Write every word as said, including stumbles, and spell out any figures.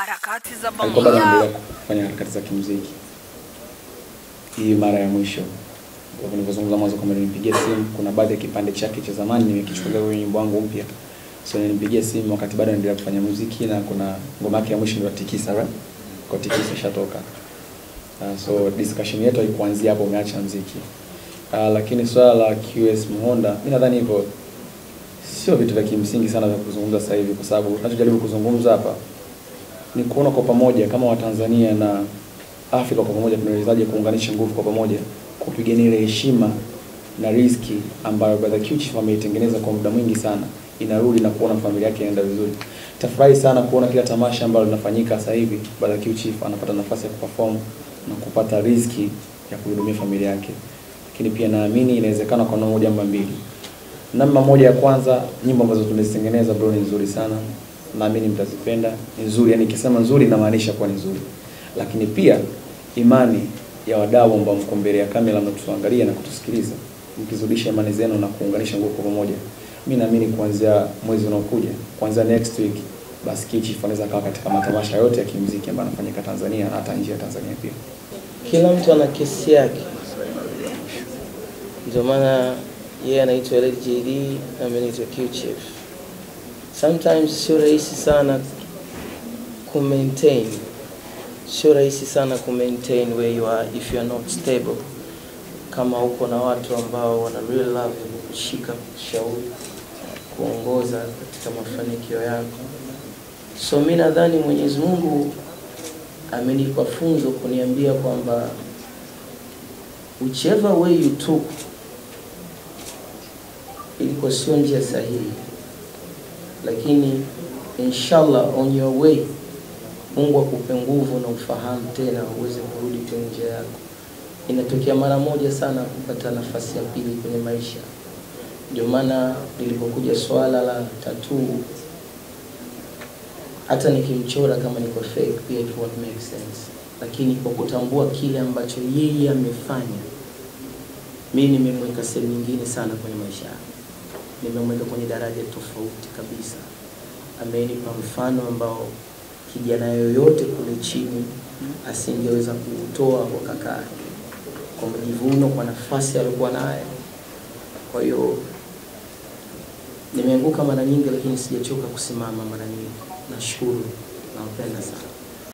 harakati za pamoja kufanya harakati za kimuziki. Hii mara ya mwisho kwa nilizungumza mwanzo kama nilipigia simu, kuna baadhi ya kipande chake cha zamani nimekichukulia kwenye nyimbo yangu mpya. So nilipigia simu wakati bado naendelea kufanya muziki na kuna ngoma yake ya mwisho ndio Tikisa, right? Kwa Tikisa shatoka. Uh, so discussion yetu haikuanzia hapo umeacha muziki. Uh, lakini swala la Q S Muhonda, mimi nadhani hivyo sio vitu vya kimsingi sana vya kuzungumza sasa hivi, kwa sababu tunachojaribu kuzungumza hapa ni kuona kwa pamoja kama Watanzania na Afrika kwa pamoja tunawezaje kuunganisha nguvu kwa pamoja kupigania ile heshima na riski ambayo brother Q ameitengeneza kwa muda mwingi sana, inarudi na kuona familia yake inaenda vizuri. Tafurahi sana kuona kila tamasha ambalo linafanyika sasa hivi brother Q anapata nafasi ya kuperform na kupata riski ya kuhudumia familia yake. Lakini pia naamini inawezekana kwa namna moja mbili. Namba moja ya kwanza, nyimbo ambazo tunazitengeneza bro ni nzuri sana. Naamini mtazipenda. Ni nzuri, yani nikisema nzuri inamaanisha kwa ni nzuri. Lakini pia imani ya wadau ambao mko mbele ya kamera mnatuangalia na kutusikiliza, mkizudisha imani zenu na kuunganisha nguvu kwa pamoja, mimi naamini kuanzia mwezi unaokuja, kuanzia next week, basi Kichi anaweza kawa katika matamasha yote ya kimuziki ambayo yanafanyika Tanzania na hata nje ya Tanzania pia. Kila mtu ana kesi yake. Ndio maana yeye anaitwa L J D na mimi naitwa Q-Chief. Sometimes sio rahisi sana ku maintain. Sio rahisi sana ku maintain where you are if you are not stable. Kama uko na watu ambao wana real love kushika kushauri kuongoza katika mafanikio yako. So mimi nadhani Mwenyezi Mungu amenipa funzo kuniambia kwamba whichever way you took ilikuwa sio njia sahihi, lakini inshallah on your way Mungu akupe nguvu na ufahamu tena uweze kurudi kwenye njia yako. Inatokea mara moja sana kupata nafasi ya pili kwenye maisha. Ndio maana nilipokuja swala la tattoo, hata nikimchora kama niko fake pia it won't make sense, lakini kwa kutambua kile ambacho yeye amefanya, mimi nimemweka sehemu nyingine sana kwenye maisha yangu. Nimemweka kwenye daraja tofauti kabisa. Amenipa mfano ambao kijana yoyote kule chini asingeweza kutoa kwa kaka, kwa mjivuno, kwa nafasi aliyokuwa nayo. Kwa hiyo nimeanguka mara nyingi, lakini sijachoka kusimama mara nyingi. Nashukuru na mpenda sana.